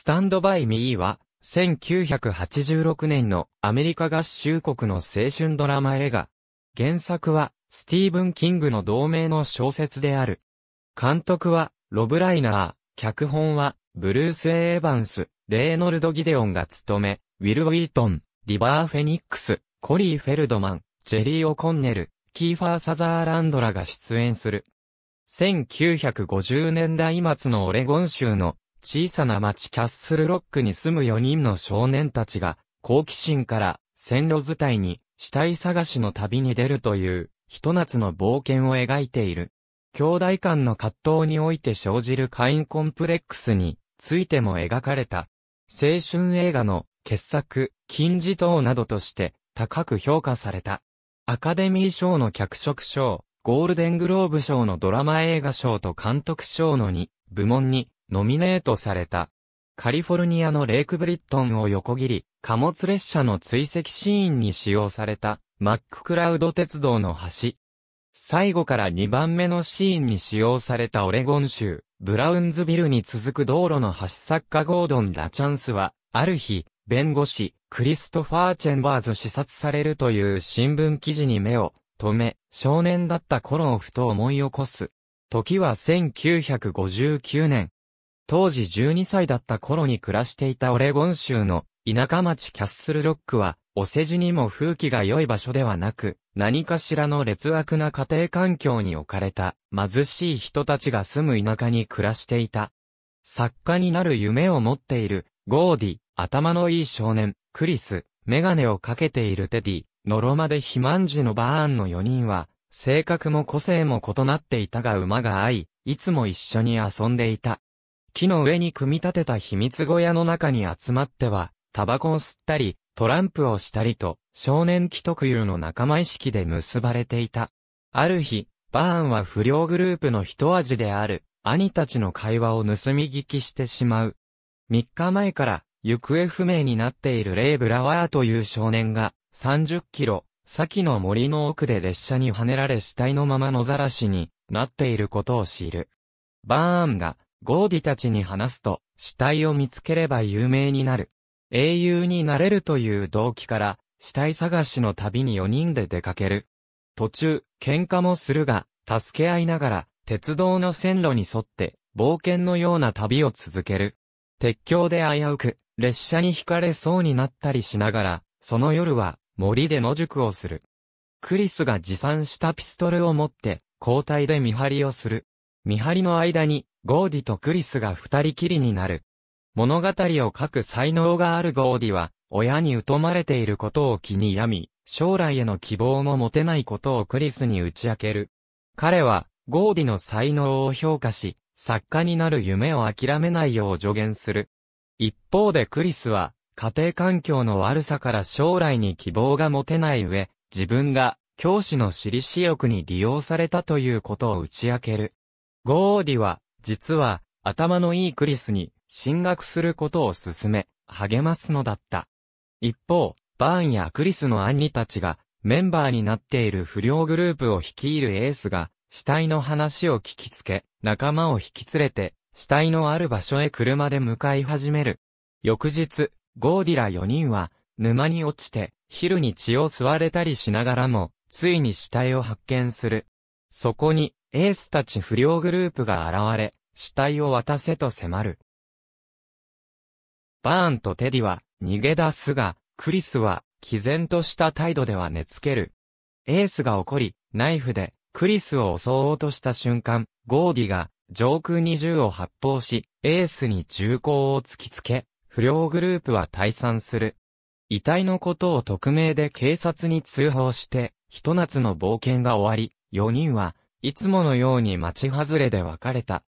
スタンドバイ・ミーは、1986年のアメリカ合衆国の青春ドラマ映画。原作は、スティーブン・キングの同名の小説である。監督は、ロブ・ライナー。脚本は、ブルース・エーバンス、レーノルド・ギデオンが務め、ウィル・ウィルトン、リバー・フェニックス、コリー・フェルドマン、ジェリー・オコンネル、キーファー・サザーランドらが出演する。1950年代末のオレゴン州の小さな町キャッスルロックに住む4人の少年たちが、好奇心から線路伝いに死体探しの旅に出るという、ひと夏の冒険を描いている。兄弟間の葛藤において生じるカインコンプレックスについても描かれた。青春映画の傑作、金字塔などとして高く評価された。アカデミー賞の脚色賞、ゴールデングローブ賞のドラマ映画賞と監督賞の2部門にノミネートされた。カリフォルニアのレイクブリットンを横切り、貨物列車の追跡シーンに使用されたマッククラウド鉄道の橋。最後から2番目のシーンに使用されたオレゴン州、ブラウンズビルに続く道路の橋作家ゴードン・ラチャンスは、ある日、弁護士、クリストファー・チェンバーズ刺殺されるという新聞記事に目を留め、少年だった頃をふと思い起こす。時は1959年。当時12歳だった頃に暮らしていたオレゴン州の田舎町キャッスルロックは、お世辞にも風紀が良い場所ではなく、何かしらの劣悪な家庭環境に置かれた貧しい人たちが住む田舎に暮らしていた。作家になる夢を持っているゴーディ、頭のいい少年、クリス、メガネをかけているテディ、のろまで肥満児のバーンの4人は、性格も個性も異なっていたが馬が合い、いつも一緒に遊んでいた。木の上に組み立てた秘密小屋の中に集まっては、タバコを吸ったり、トランプをしたりと、少年期特有の仲間意識で結ばれていた。ある日、バーンは不良グループの一味である、兄たちの会話を盗み聞きしてしまう。3日前から、行方不明になっているレイ・ブラワーという少年が、30キロ、先の森の奥で列車にはねられ死体のまま野ざらしになっていることを知る。バーンが、ゴーディたちに話すと、死体を見つければ有名になる。英雄になれるという動機から、死体探しの旅に4人で出かける。途中、喧嘩もするが、助け合いながら、鉄道の線路に沿って、冒険のような旅を続ける。鉄橋で危うく、列車に惹かれそうになったりしながら、その夜は、森で野宿をする。クリスが持参したピストルを持って、交代で見張りをする。見張りの間に、ゴーディとクリスが二人きりになる。物語を書く才能があるゴーディは、親に疎まれていることを気に病み、将来への希望も持てないことをクリスに打ち明ける。彼は、ゴーディの才能を評価し、作家になる夢を諦めないよう助言する。一方でクリスは、家庭環境の悪さから将来に希望が持てない上、自分が、教師の私利私欲に利用されたということを打ち明ける。ゴーディは、実は、頭のいいクリスに、進学することを勧め、励ますのだった。一方、バーンやクリスの兄たちが、メンバーになっている不良グループを率いるエースが、死体の話を聞きつけ、仲間を引き連れて、死体のある場所へ車で向かい始める。翌日、ゴーディら4人は、沼に落ちて、昼に血を吸われたりしながらも、ついに死体を発見する。そこに、エースたち不良グループが現れ、死体を渡せと迫る。バーンとテディは逃げ出すが、クリスは毅然とした態度では寝つける。エースが怒り、ナイフでクリスを襲おうとした瞬間、ゴーディが上空に銃を発砲し、エースに銃口を突きつけ、不良グループは退散する。遺体のことを匿名で警察に通報して、ひと夏の冒険が終わり、4人はいつものように町外れで別れた。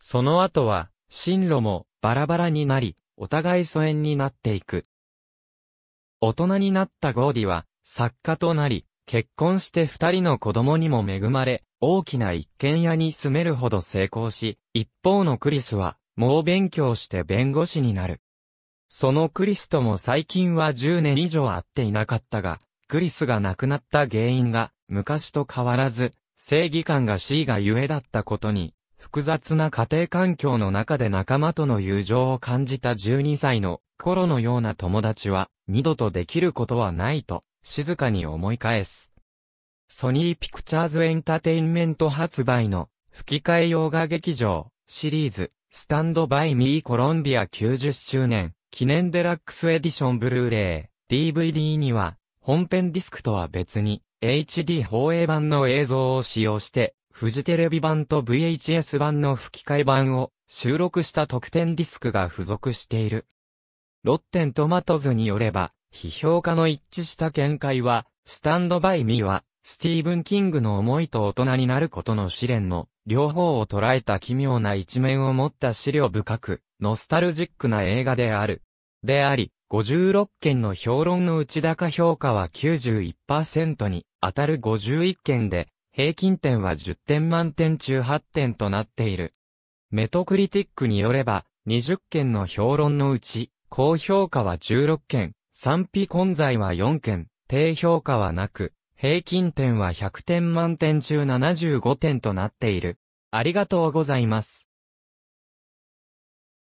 その後は、進路もバラバラになり、お互い疎遠になっていく。大人になったゴーディは、作家となり、結婚して二人の子供にも恵まれ、大きな一軒家に住めるほど成功し、一方のクリスは、猛勉強して弁護士になる。そのクリスとも最近は10年以上会っていなかったが、クリスが亡くなった原因が、昔と変わらず、正義感が強いがゆえだったことに、複雑な家庭環境の中で仲間との友情を感じた12歳の頃のような友達は二度とできることはないと静かに思い返す。ソニーピクチャーズエンタテインメント発売の吹き替え洋画劇場シリーズスタンドバイミーコロンビア90周年記念デラックスエディションブルーレイ DVD には本編ディスクとは別に HD 放映版の映像を使用してフジテレビ版と VHS 版の吹き替え版を収録した特典ディスクが付属している。ロッテントマトズによれば、批評家の一致した見解は、スタンドバイミーは、スティーブン・キングの思いと大人になることの試練の、両方を捉えた奇妙な一面を持った思慮深く、ノスタルジックな映画である。であり、56件の評論の内高評価は 91% に当たる51件で、平均点は10点満点中8点となっている。メトクリティックによれば、20件の評論のうち、高評価は16件、賛否混在は4件、低評価はなく、平均点は100点満点中75点となっている。ありがとうございます。